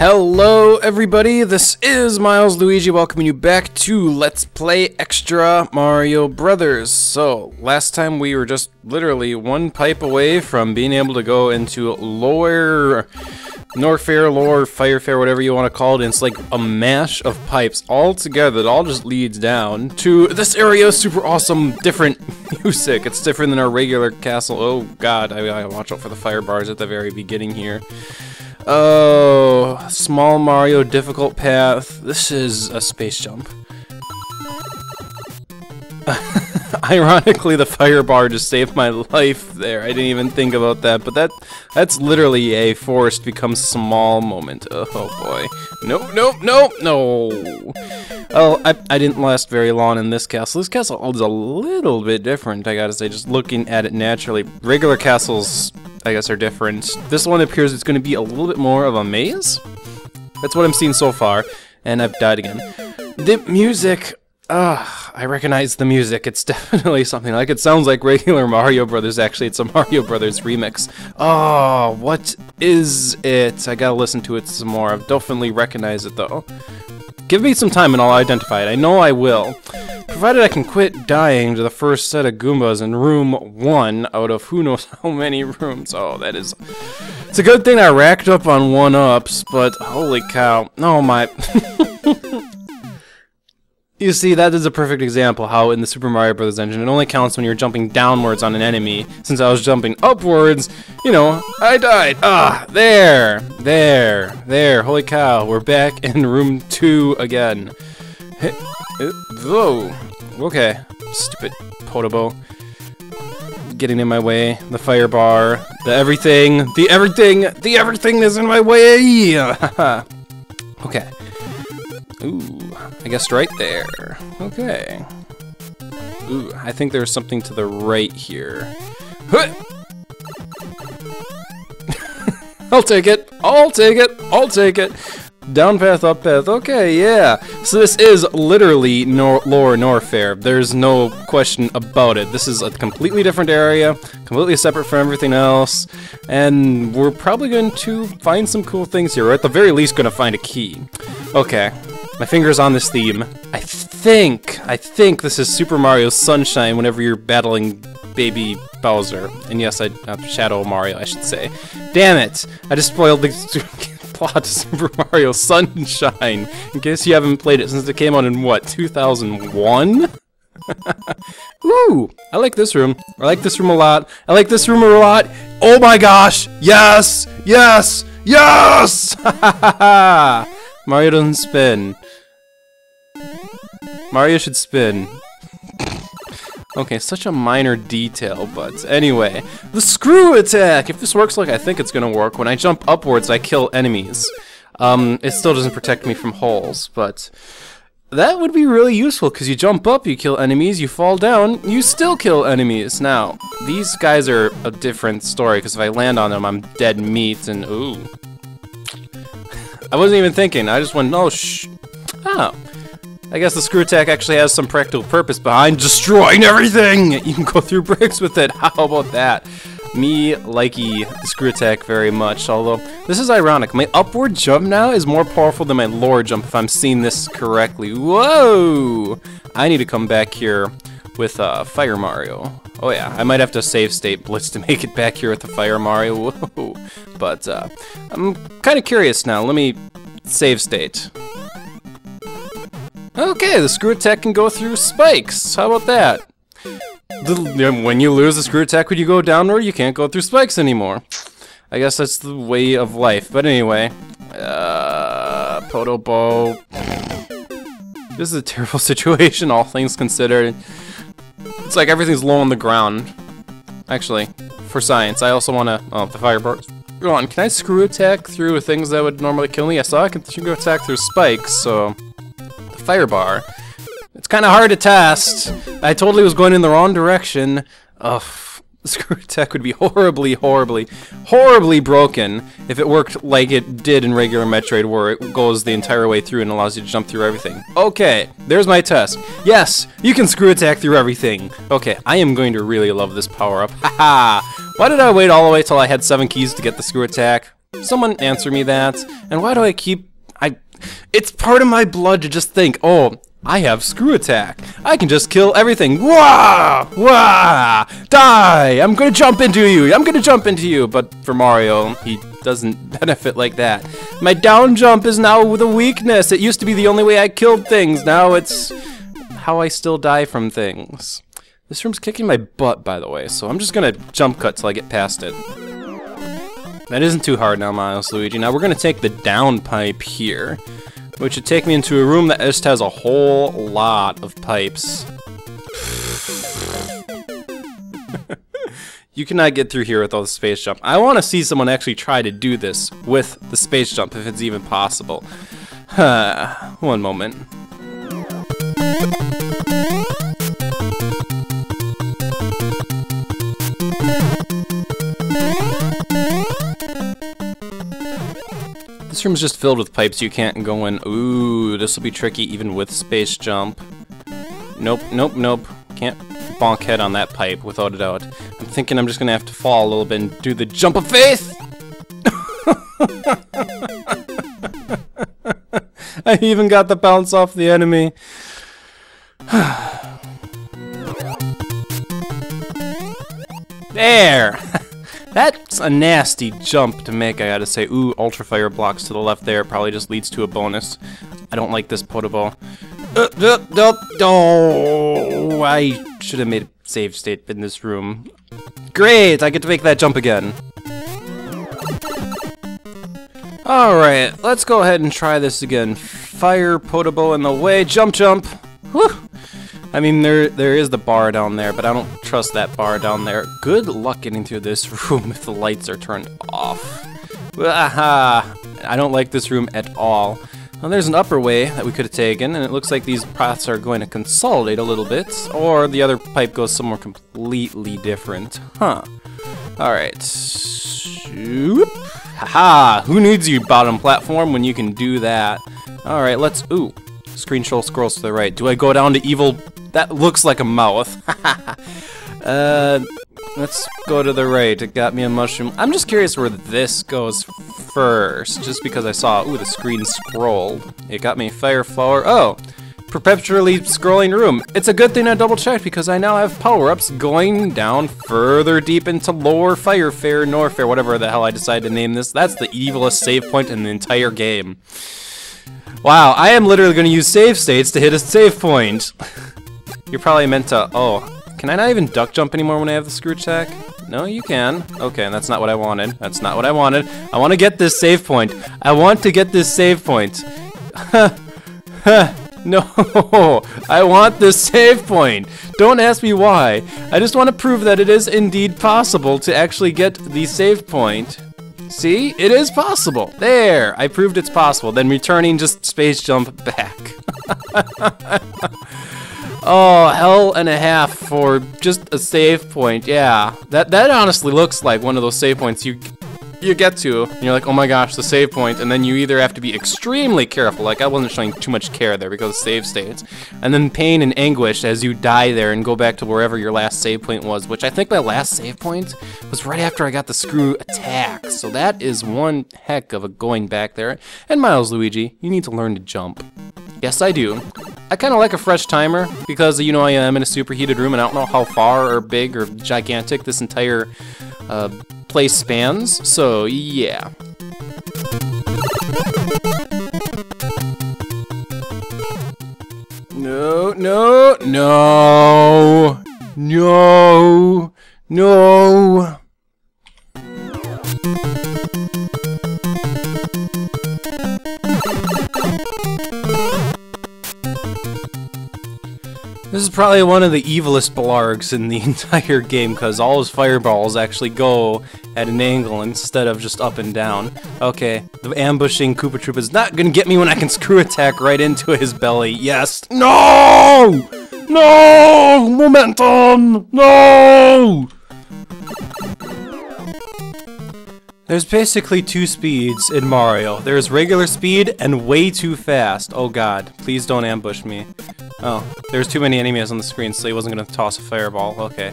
Hello everybody, this is Miles Luigi welcoming you back to Let's Play Extra Mario Brothers. So, last time we were just literally one pipe away from being able to go into Lower Norfair, Lower Firefair, whatever you want to call it. It's like a mash of pipes all together. It all just leads down to this area. Super awesome, different music. It's different than our regular castle. Oh god, I gotta watch out for the fire bars at the very beginning here. Oh, small Mario, difficult path. This is a space jump. Ironically, the firebar just saved my life there. I didn't even think about that, but that's literally a forest becomes small moment. Oh boy. Nope, nope, nope, no. Oh, I didn't last very long in this castle. This castle is a little bit different, I gotta say, just looking at it naturally. Regular castles, I guess, are different. This one appears it's going to be a little bit more of a maze. That's what I'm seeing so far, and I've died again. The music, I recognize the music. It's definitely something like it sounds like regular Mario Brothers. Actually, it's a Mario Brothers remix. Oh, what is it? I gotta listen to it some more. I definitely recognize it though. Give me some time and I'll identify it. I know I will. Provided I can quit dying to the first set of Goombas in room 1 out of who knows how many rooms. Oh, that is... It's a good thing I racked up on 1-ups, but holy cow. Oh my... You see, that is a perfect example how in the Super Mario Brothers engine it only counts when you're jumping downwards on an enemy. Since I was jumping upwards, you know, I died. Ah, there. Holy cow, we're back in room 2 again. Whoa. Okay, stupid Potobo. Getting in my way. The fire bar. The everything is in my way. Okay. Ooh, I guess right there. Okay. Ooh, I think there's something to the right here. I'll take it. Down path, up path. Okay, yeah. So this is literally Lower Norfair. There's no question about it. This is a completely different area, completely separate from everything else, and we're probably going to find some cool things here. We're at the very least going to find a key. Okay. My finger's on this theme. I think this is Super Mario Sunshine whenever you're battling Baby Bowser. And yes, Shadow Mario, I should say. Damn it! I just spoiled the plot to Super Mario Sunshine. In case you haven't played it since it came out in, what, 2001? Ooh! I like this room. I like this room a lot. I like this room a lot. Oh my gosh! Yes! Yes! Yes! Ha ha ha! Mario doesn't spin. Mario should spin. Okay, such a minor detail, but anyway. The Screw Attack! If this works like I think it's gonna work, when I jump upwards, I kill enemies. It still doesn't protect me from holes, but... That would be really useful, because you jump up, you kill enemies, you fall down, you still kill enemies. Now, these guys are a different story, because if I land on them, I'm dead meat, and ooh. I wasn't even thinking, I just went, oh, oh. I guess the Screw Attack actually has some practical purpose behind destroying everything! You can go through bricks with it, how about that? Me likey the Screw Attack very much, although, this is ironic, my upward jump now is more powerful than my lower jump if I'm seeing this correctly. Whoa! I need to come back here with, Fire Mario. Oh yeah, I might have to save state Blitz to make it back here at the Fire Mario. Whoa. But I'm kind of curious now. Let me save state. Okay, the Screw Attack can go through spikes. How about that? When you lose the Screw Attack, when you go downward, you can't go through spikes anymore. I guess that's the way of life. But anyway, Potobo. This is a terrible situation, all things considered. It's like everything's low on the ground. Actually, for science, I also want to... Oh, the fire bar. Go on, can I Screw Attack through things that would normally kill me? I saw I can Screw Attack through spikes, so... The fire bar. It's kind of hard to test. I totally was going in the wrong direction. Ugh. Screw Attack would be horribly, horribly, horribly broken if it worked like it did in regular Metroid, where it goes the entire way through and allows you to jump through everything. Okay, there's my test. Yes, you can Screw Attack through everything. Okay, I am going to really love this power-up. Haha! Why did I wait all the way till I had 7 keys to get the Screw Attack? Someone answer me that. And why do I keep... It's part of my blood to just think, oh, I have Screw Attack. I can just kill everything. Wah! Wah! Die! I'm gonna jump into you! I'm gonna jump into you! But for Mario, he doesn't benefit like that. My down jump is now the weakness. It used to be the only way I killed things. Now it's how I still die from things. This room's kicking my butt, by the way, so I'm just gonna jump cut till I get past it. That isn't too hard now, Miles Luigi. Now we're gonna take the down pipe here, which would take me into a room that just has a whole lot of pipes. You cannot get through here with all the space jump. I want to see someone actually try to do this with the space jump, if it's even possible. One moment. This room's just filled with pipes you can't go in. Ooh, this will be tricky even with space jump. Nope, nope, nope. Can't bonk head on that pipe, without a doubt. I'm thinking I'm just gonna have to fall a little bit and do the jump of faith! I even got the bounce off the enemy. There! That's a nasty jump to make, I gotta say. Ooh, ultra fire blocks to the left there. Probably just leads to a bonus. I don't like this potable. Oh, I should have made a save state in this room. Great! I get to make that jump again. Alright, let's go ahead and try this again. Fire potable in the way. Jump, jump! Whew! I mean, there is the bar down there, but I don't trust that bar down there. Good luck getting through this room if the lights are turned off. Aha! I don't like this room at all. Well, there's an upper way that we could have taken, and it looks like these paths are going to consolidate a little bit, or the other pipe goes somewhere completely different. Huh. Alright. Haha! Who needs you, bottom platform, when you can do that? Alright, let's... Ooh. Screenshot scrolls to the right. Do I go down to evil... That looks like a mouth. Let's go to the right. It got me a mushroom. I'm just curious where this goes first, just because I saw... Ooh, the screen scrolled. It got me fire flower. Oh! Perpetually scrolling room. It's a good thing I double-checked, because I now have power-ups going down further deep into Lower Firefair, Norfair, whatever the hell I decided to name this. That's the evilest save point in the entire game. Wow, I am literally going to use save states to hit a save point. You're probably meant to... Oh, can I not even duck jump anymore when I have the Screw Attack? No, you can. Okay, that's not what I wanted. That's not what I wanted. I want to get this save point. I want to get this save point. No, I want this save point. Don't ask me why. I just want to prove that it is indeed possible to actually get the save point. See? It is possible! There! I proved it's possible, then returning just space jump back. Oh, hell and a half for just a save point, yeah. That honestly looks like one of those save points you get to, and you're like, oh my gosh, the save point, and then you either have to be extremely careful, like I wasn't showing too much care there because of save states, and then pain and anguish as you die there and go back to wherever your last save point was, which I think my last save point was right after I got the Screw Attack, so that is one heck of a going back there. And Miles Luigi, you need to learn to jump. Yes, I do. I kind of like a fresh timer, because you know I am in a superheated room and I don't know how far or big or gigantic this entire place spans, so yeah. No, no, no, no, no. This is probably one of the evilest blargs in the entire game, because all his fireballs actually go at an angle instead of just up and down. Okay, the ambushing Koopa Troop is not gonna get me when I can Screw Attack right into his belly. Yes! No! No! Momentum! No! There's basically two speeds in Mario. There's regular speed and way too fast. Oh god, please don't ambush me. Oh, there's too many enemies on the screen, so he wasn't gonna toss a fireball. Okay.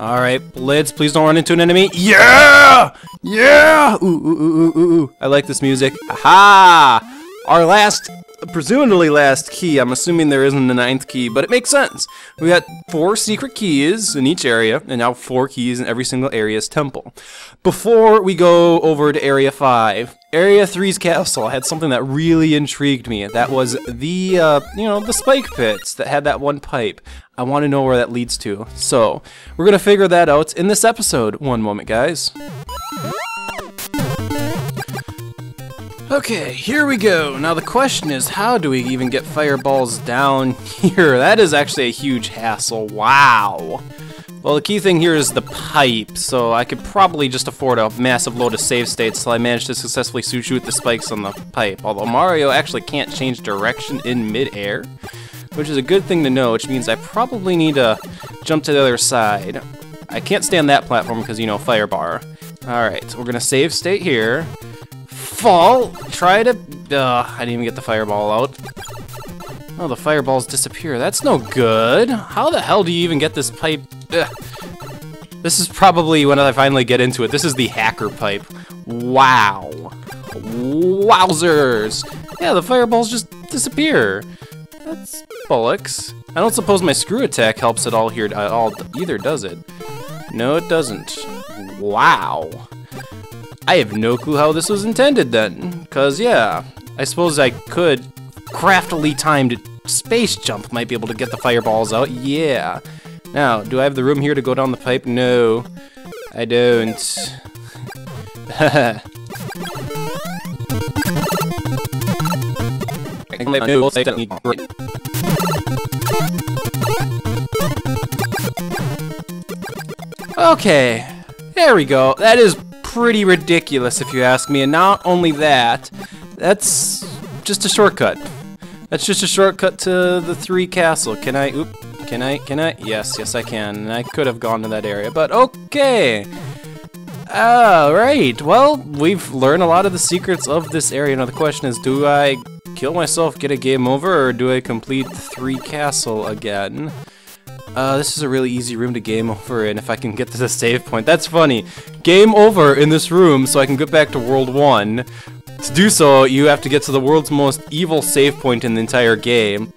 Alright, Blitz, please don't run into an enemy. Yeah! Yeah! Ooh, ooh, ooh, ooh, ooh. I like this music. Aha! Our last, presumably last key. I'm assuming there isn't a ninth key, but it makes sense. We got 4 secret keys in each area, and now 4 keys in every single area's temple. Before we go over to Area 5, Area 3's castle had something that really intrigued me. That was the, you know, the spike pits that had that one pipe. I want to know where that leads to. So, we're going to figure that out in this episode. One moment, guys. Okay, here we go. Now the question is, how do we even get fireballs down here? That is actually a huge hassle. Wow. Well, the key thing here is the pipe, so I could probably just afford a massive load of save states till I manage to successfully shoot the spikes on the pipe, although Mario actually can't change direction in mid-air, which is a good thing to know, which means I probably need to jump to the other side. I can't stay on that platform because, you know, fire bar. Alright, so we're going to save state here. Fall! Try to... I didn't even get the fireball out. Oh, the fireballs disappear. That's no good. How the hell do you even get this pipe? Ugh. This is probably when I finally get into it. This is the hacker pipe. Wow. Wowzers! Yeah, the fireballs just disappear. That's bollocks. I don't suppose my screw attack helps at all here at all either, does it? No, it doesn't. Wow. I have no clue how this was intended then, cause yeah, I suppose I could craftily timed space jump might be able to get the fireballs out, yeah. Now, do I have the room here to go down the pipe? No, I don't. Okay, there we go. That is pretty ridiculous if you ask me, and not only that, that's just a shortcut. That's just a shortcut to the 3 castle. Can I, oop, can I? Yes, yes I can, and I could have gone to that area, but okay. Alright, well, we've learned a lot of the secrets of this area. Now the question is, do I kill myself, get a game over, or do I complete the 3 castle again? This is a really easy room to game over in if I can get to the save point. That's funny. Game over in this room so I can get back to World 1. To do so, you have to get to the world's most evil save point in the entire game.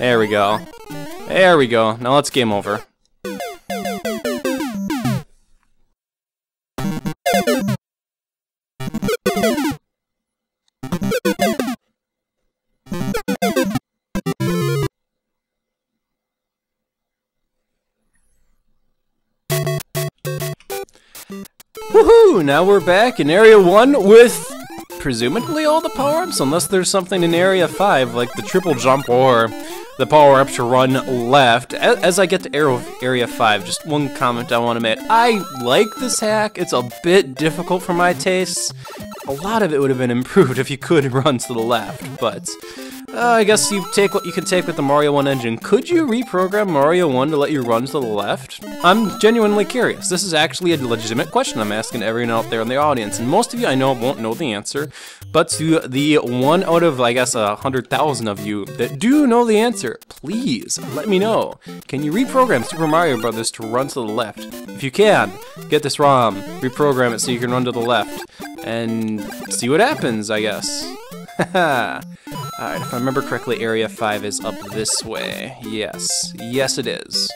There we go. There we go. Now let's game over. Woohoo! Now we're back in Area 1 with presumably all the power-ups, unless there's something in Area 5 like the triple jump or the power-up to run left. As I get to Area 5, just one comment I want to make. I like this hack. It's a bit difficult for my tastes. A lot of it would have been improved if you could run to the left, but I guess you take what you can take with the Mario 1 engine. Could you reprogram Mario 1 to let you run to the left? I'm genuinely curious. This is actually a legitimate question I'm asking everyone out there in the audience, and most of you I know won't know the answer, but to the 1 out of, I guess, 100,000 of you that do know the answer, please let me know. Can you reprogram Super Mario Brothers to run to the left? If you can, get this ROM, reprogram it so you can run to the left, and see what happens, I guess. Haha. Alright, if I remember correctly, Area 5 is up this way. Yes. Yes, it is.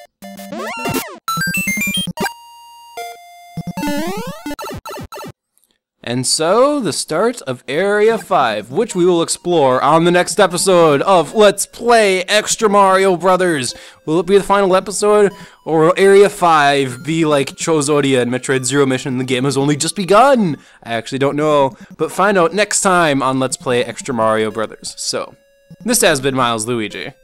And so, the start of Area 5, which we will explore on the next episode of Let's Play Extra Mario Brothers. Will it be the final episode, or will Area 5 be like Chozodia and Metroid Zero Mission? The game has only just begun! I actually don't know, but find out next time on Let's Play Extra Mario Brothers. So, this has been Miles Luigi.